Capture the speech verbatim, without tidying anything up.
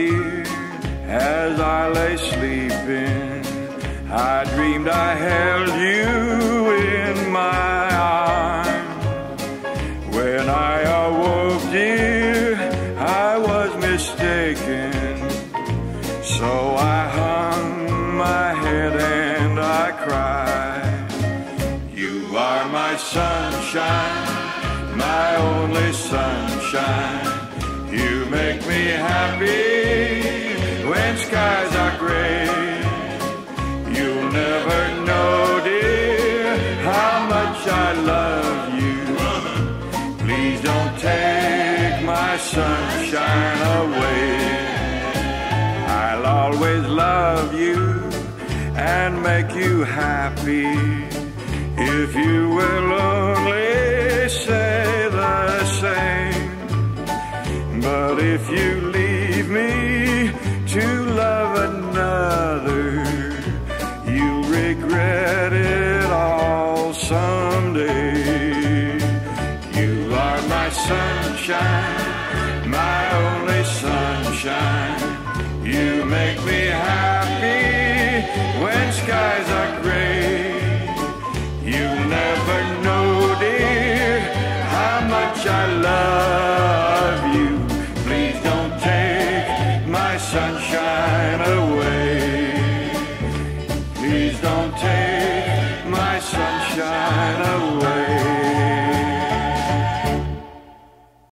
dear, as I lay sleeping, I dreamed I held you in my arms. When I awoke, dear, I was mistaken, so I hung my head and I cried. You are my sunshine, my only sunshine. You make me happy when skies are gray. Sunshine away. I'll always love you and make you happy if you will only say the same. But if you leave me to love another, you'll regret it all someday. You are my sunshine, my only sunshine. You make me happy when skies are gray. You never know, dear, how much I love you. Please don't take my sunshine away. Please don't take my sunshine away.